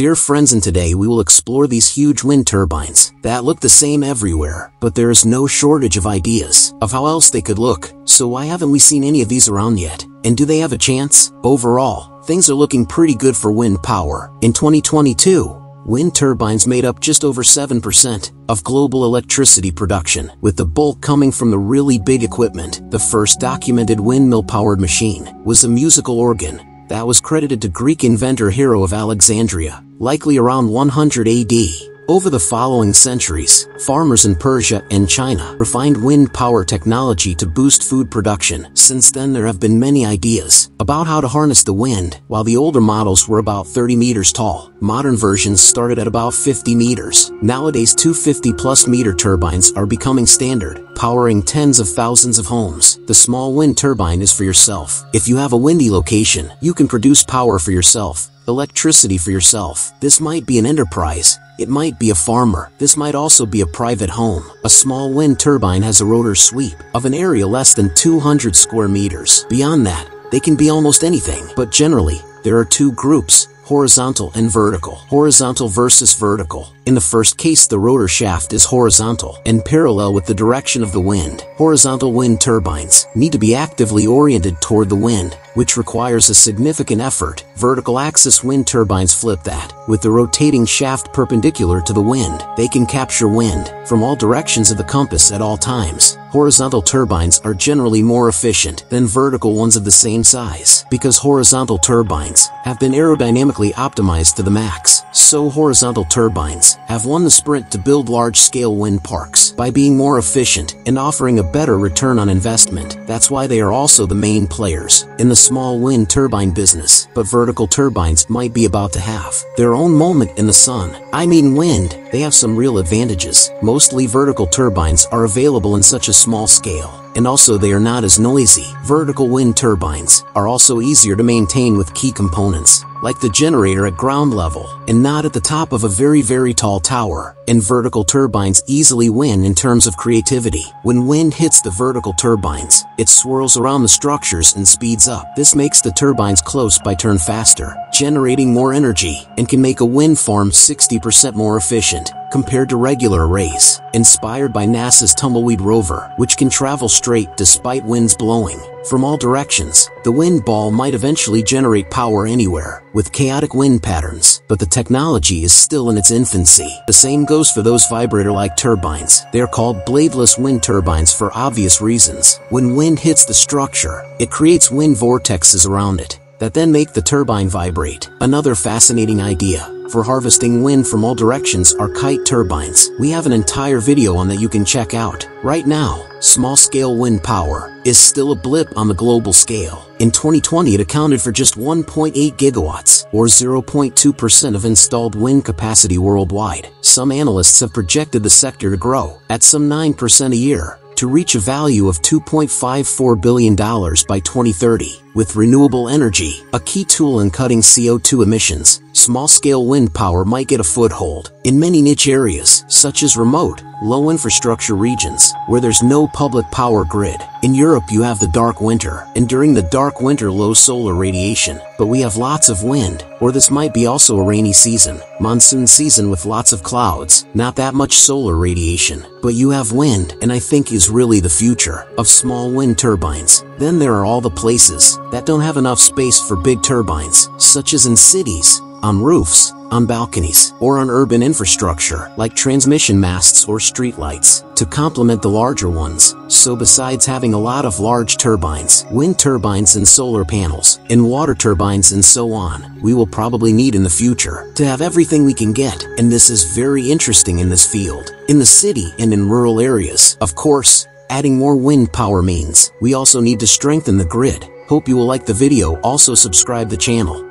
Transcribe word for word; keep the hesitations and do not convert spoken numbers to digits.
Dear friends, and today we will explore these huge wind turbines that look the same everywhere, but there is no shortage of ideas of how else they could look. So why haven't we seen any of these around yet? And do they have a chance? Overall, things are looking pretty good for wind power. In twenty twenty-two, wind turbines made up just over seven percent of global electricity production, with the bulk coming from the really big equipment. The first documented windmill-powered machine was a musical organ that was credited to Greek inventor Hero of Alexandria, likely around one hundred A D. Over the following centuries, farmers in Persia and China refined wind power technology to boost food production. Since then, there have been many ideas about how to harness the wind. While the older models were about thirty meters tall, modern versions started at about fifty meters. Nowadays, two hundred fifty plus meter turbines are becoming standard, powering tens of thousands of homes. The small wind turbine is for yourself. If you have a windy location, you can produce power for yourself, electricity for yourself. This might be an enterprise. It might be a farmer. This might also be a private home. A small wind turbine has a rotor sweep of an area less than two hundred square meters. Beyond that, they can be almost anything. But generally, there are two groups: horizontal and vertical. Horizontal versus vertical. In the first case, the rotor shaft is horizontal and parallel with the direction of the wind. Horizontal wind turbines need to be actively oriented toward the wind, which requires a significant effort. Vertical axis wind turbines flip that. With the rotating shaft perpendicular to the wind, they can capture wind from all directions of the compass at all times. Horizontal turbines are generally more efficient than vertical ones of the same size, because horizontal turbines have been aerodynamically optimized to the max. So horizontal turbines have won the sprint to build large-scale wind parks by being more efficient and offering a better return on investment. That's why they are also the main players in the small wind turbine business. But vertical turbines might be about to have their own moment in the sun. I mean wind. They have some real advantages. Mostly vertical turbines are available in such a small scale, and also they are not as noisy. Vertical wind turbines are also easier to maintain with key components, like the generator at ground level, and not at the top of a very very tall tower. And vertical turbines easily win in terms of creativity. When wind hits the vertical turbines, it swirls around the structures and speeds up. This makes the turbines close by turn faster, generating more energy, and can make a wind farm sixty percent more efficient compared to regular arrays. Inspired by NASA's Tumbleweed Rover, which can travel straight despite winds blowing from all directions, the wind ball might eventually generate power anywhere with chaotic wind patterns, but the technology is still in its infancy. The same goes for those vibrator-like turbines. They are called bladeless wind turbines for obvious reasons. When wind hits the structure, it creates wind vortexes around it that then make the turbine vibrate. Another fascinating idea for harvesting wind from all directions are kite turbines. We have an entire video on that you can check out. Right now, small-scale wind power is still a blip on the global scale. In twenty twenty, it accounted for just one point eight gigawatts, or zero point two percent of installed wind capacity worldwide. Some analysts have projected the sector to grow at some nine percent a year, to reach a value of two point five four billion dollars by twenty thirty. With renewable energy a key tool in cutting C O two emissions, small-scale wind power might get a foothold in many niche areas, such as remote, low-infrastructure regions where there's no public power grid. In Europe, you have the dark winter, and during the dark winter, low solar radiation. But we have lots of wind, or this might be also a rainy season, monsoon season with lots of clouds, not that much solar radiation. But you have wind, and I think is really the future of small wind turbines. Then there are all the places that don't have enough space for big turbines, such as in cities, on roofs, on balconies, or on urban infrastructure like transmission masts or streetlights to complement the larger ones. So besides having a lot of large turbines, wind turbines and solar panels, and water turbines and so on, we will probably need in the future to have everything we can get, and this is very interesting in this field. In the city and in rural areas, of course, adding more wind power means we also need to strengthen the grid. Hope you will like the video. Also subscribe the channel.